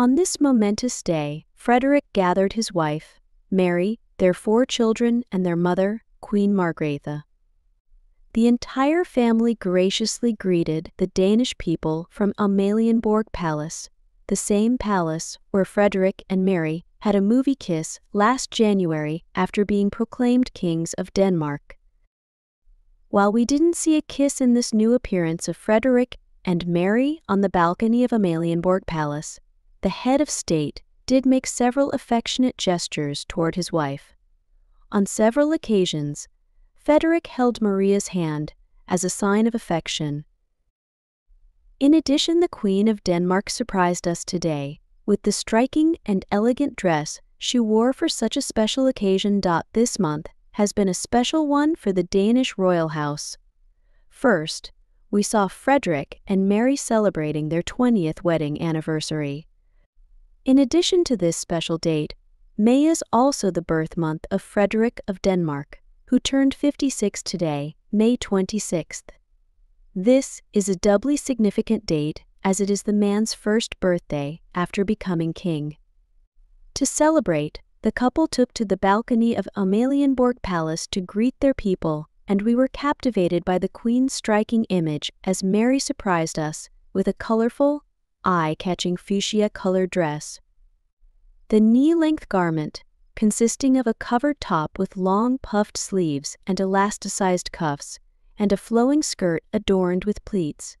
On this momentous day, Frederik gathered his wife, Mary, their 4 children, and their mother, Queen Margrethe. The entire family graciously greeted the Danish people from Amalienborg Palace, the same palace where Frederik and Mary had a movie kiss last January after being proclaimed kings of Denmark. While we didn't see a kiss in this new appearance of Frederik and Mary on the balcony of Amalienborg Palace, the head of state did make several affectionate gestures toward his wife. On several occasions, Frederik held Maria's hand as a sign of affection. In addition, the Queen of Denmark surprised us today with the striking and elegant dress she wore for such a special occasion. This month has been a special one for the Danish royal house. First, we saw Frederik and Mary celebrating their 20th wedding anniversary. In addition to this special date, May is also the birth month of Frederik of Denmark, who turned 56 today, May 26th. This is a doubly significant date, as it is the man's first birthday after becoming king. To celebrate, the couple took to the balcony of Amalienborg Palace to greet their people, and we were captivated by the Queen's striking image as Mary surprised us with a colorful, eye-catching fuchsia-colored dress. The knee-length garment, consisting of a covered top with long puffed sleeves and elasticized cuffs, and a flowing skirt adorned with pleats.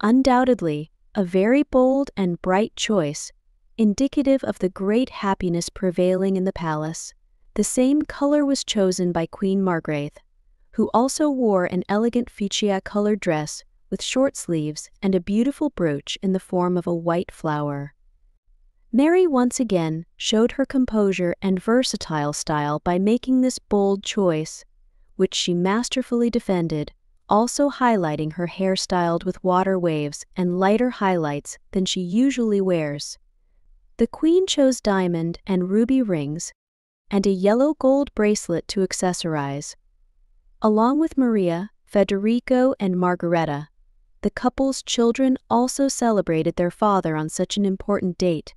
Undoubtedly, a very bold and bright choice, indicative of the great happiness prevailing in the palace. The same color was chosen by Queen Margrethe, who also wore an elegant fuchsia-colored dress with short sleeves and a beautiful brooch in the form of a white flower. Mary once again showed her composure and versatile style by making this bold choice, which she masterfully defended, also highlighting her hair styled with water waves and lighter highlights than she usually wears. The Queen chose diamond and ruby rings and a yellow-gold bracelet to accessorize. Along with Maria, Federico, and Margareta, the couple's children also celebrated their father on such an important date.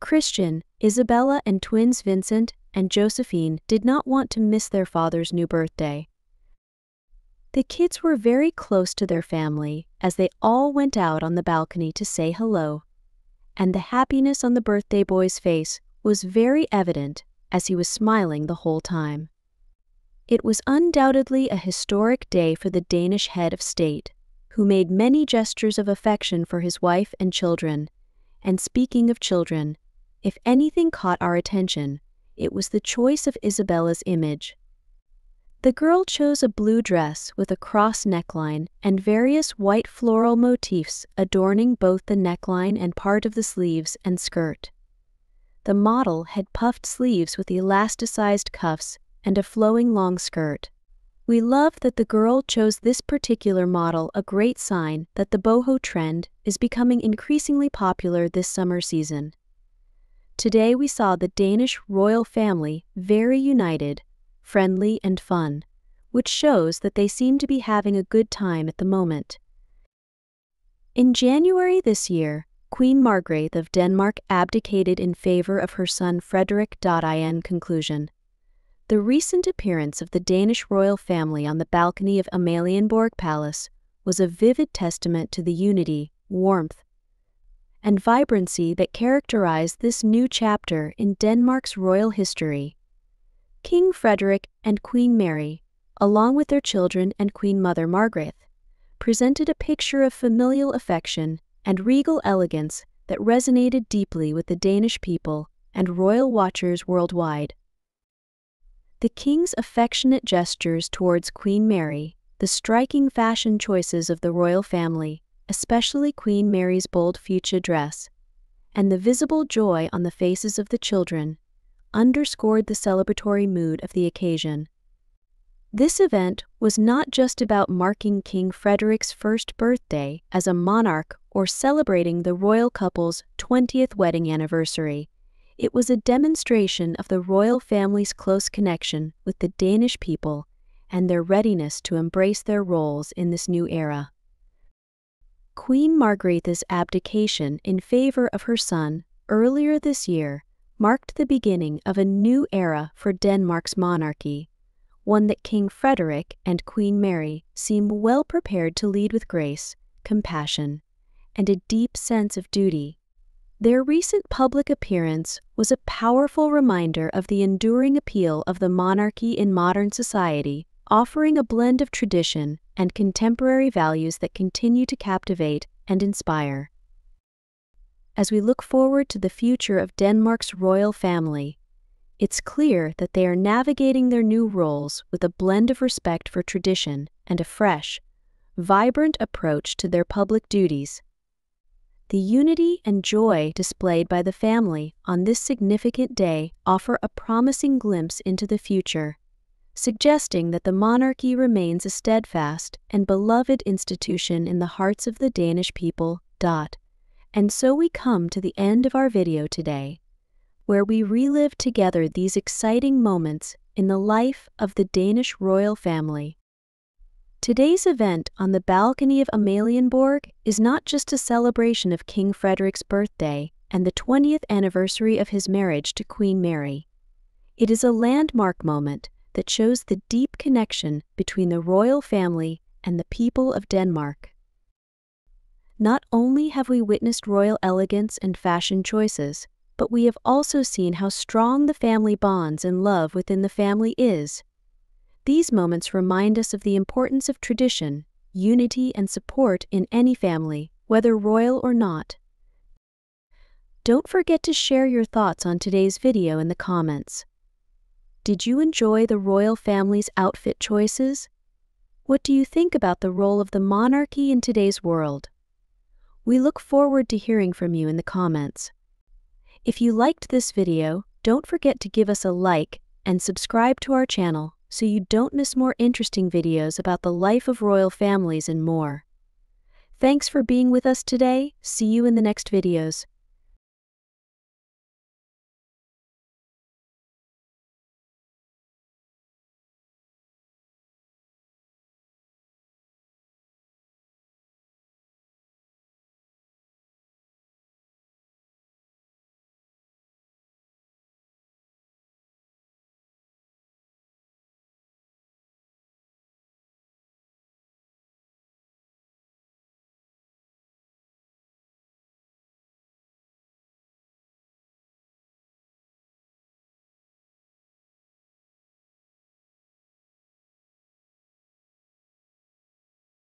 Christian, Isabella, and twins Vincent and Josephine did not want to miss their father's new birthday. The kids were very close to their family as they all went out on the balcony to say hello, and the happiness on the birthday boy's face was very evident as he was smiling the whole time. It was undoubtedly a historic day for the Danish head of state, who made many gestures of affection for his wife and children. And speaking of children, if anything caught our attention, it was the choice of Isabella's image. The girl chose a blue dress with a cross neckline and various white floral motifs adorning both the neckline and part of the sleeves and skirt. The model had puffed sleeves with elasticized cuffs and a flowing long skirt. We love that the girl chose this particular model, a great sign that the boho trend is becoming increasingly popular this summer season. Today we saw the Danish royal family very united, friendly, and fun, which shows that they seem to be having a good time at the moment. In January this year, Queen Margrethe of Denmark abdicated in favor of her son Frederik. In conclusion, the recent appearance of the Danish royal family on the balcony of Amalienborg Palace was a vivid testament to the unity, warmth, and vibrancy that characterized this new chapter in Denmark's royal history. King Frederik and Queen Mary, along with their children and Queen Mother Margrethe, presented a picture of familial affection and regal elegance that resonated deeply with the Danish people and royal watchers worldwide. The king's affectionate gestures towards Queen Mary, the striking fashion choices of the royal family, especially Queen Mary's bold fuchsia dress, and the visible joy on the faces of the children, underscored the celebratory mood of the occasion. This event was not just about marking King Frederik's first birthday as a monarch or celebrating the royal couple's 20th wedding anniversary. It was a demonstration of the royal family's close connection with the Danish people and their readiness to embrace their roles in this new era. Queen Margrethe's abdication in favor of her son earlier this year marked the beginning of a new era for Denmark's monarchy, one that King Frederik and Queen Mary seem well prepared to lead with grace, compassion, and a deep sense of duty. Their recent public appearance was a powerful reminder of the enduring appeal of the monarchy in modern society, offering a blend of tradition and contemporary values that continue to captivate and inspire. As we look forward to the future of Denmark's royal family, it's clear that they are navigating their new roles with a blend of respect for tradition and a fresh, vibrant approach to their public duties. The unity and joy displayed by the family on this significant day offer a promising glimpse into the future, suggesting that the monarchy remains a steadfast and beloved institution in the hearts of the Danish people. And so we come to the end of our video today, where we relive together these exciting moments in the life of the Danish royal family. Today's event on the balcony of Amalienborg is not just a celebration of King Frederik's birthday and the 20th anniversary of his marriage to Queen Mary. It is a landmark moment that shows the deep connection between the royal family and the people of Denmark. Not only have we witnessed royal elegance and fashion choices, but we have also seen how strong the family bonds and love within the family is. These moments remind us of the importance of tradition, unity, and support in any family, whether royal or not. Don't forget to share your thoughts on today's video in the comments. Did you enjoy the royal family's outfit choices? What do you think about the role of the monarchy in today's world? We look forward to hearing from you in the comments. If you liked this video, don't forget to give us a like and subscribe to our channel so you don't miss more interesting videos about the life of royal families and more. Thanks for being with us today. See you in the next videos.